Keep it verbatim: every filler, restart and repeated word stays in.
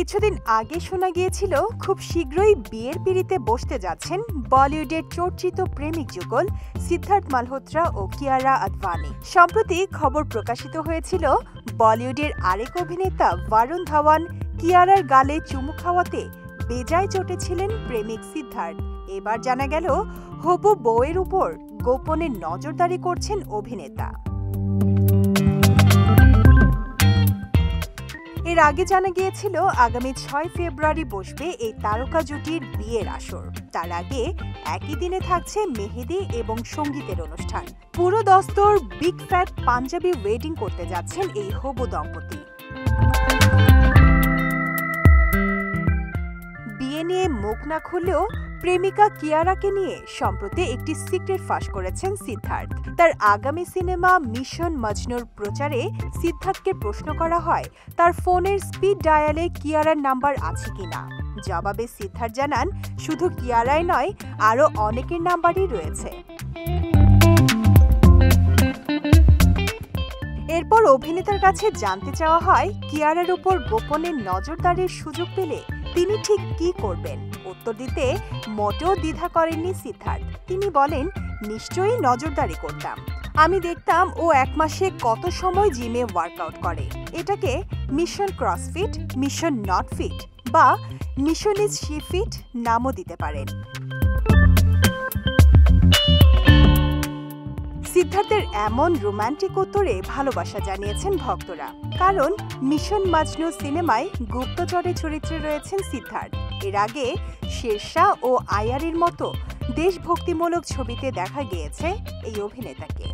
কিছুদিন আগে শোনা গিয়েছিল খুব শীঘ্রই বিয়ের পিঁড়িতে বসতে যাচ্ছেন বলিউডের চর্চিত প্রেমিক যুগল সিদ্ধার্থ মালহোত্রা ও কিয়ারা আদভানি। সম্প্রতি খবর প্রকাশিত হয়েছিল বলিউডের আরেক অভিনেতা বরুণ ধাওয়ান কিয়ারার গালে চুমু খাওয়াতে বেজায় চটেছিলেন প্রেমিক সিদ্ধার্থ। এবার জানা গেল হবু বউয়ের উপর গোপনে নজরদারি করছেন অভিনেতা। এর আগে জানা গিয়েছিল আগামী ছয় ফেব্রুয়ারি বসবে এই তারকা জুটির বিয়ের আসর। তার আগে একই দিনে থাকছে মেহেদি এবং সঙ্গীতের অনুষ্ঠান। পুরো দস্তর বিগ ফ্যাট পাঞ্জাবি ওয়েডিং করতে যাচ্ছেন এই হবু দম্পতি। বিয়ে নিয়ে মুখ না খুললেও প্রেমিকা কিয়ারাকে নিয়ে সম্প্রতি একটি সিক্রেট ফাঁস করেছেন সিদ্ধার্থ। তার আগামী সিনেমা মিশন মজনুর প্রচারে সিদ্ধার্থকে প্রশ্ন করা হয় তার ফোনের স্পিড ডায়ালে কিয়ারার নাম্বার আছে কিনা। জবাবে সিদ্ধার্থ জানান শুধু কিয়ারাই নয়, আরও অনেকের নাম্বারই রয়েছে। এরপর অভিনেতার কাছে জানতে চাওয়া হয় কিয়ারার উপর গোপনে নজরদারির সুযোগ পেলে তিনি ঠিক কি করবেন। উত্তর দিতে মোটেও দ্বিধা করেননি সিদ্ধার্থ। তিনি বলেন, নিশ্চয়ই নজরদারি করতাম। আমি দেখতাম ও এক মাসে কত সময় জিমে ওয়ার্কআউট করে। এটাকে mission CrossFit, mission not fit বা মিশন ইজ শি ফিট নামও দিতে পারেন। সিদ্ধার্থের এমন রোমান্টিক উত্তরে ভালোবাসা জানিয়েছেন ভক্তরা, কারণ মিশন মাজনু সিনেমায় গুপ্তচরের চরিত্রে রয়েছেন সিদ্ধার্থ। এর আগে শেরশাহ ও আয়ারির মতো দেশভক্তিমূলক ছবিতে দেখা গিয়েছে এই অভিনেতাকে।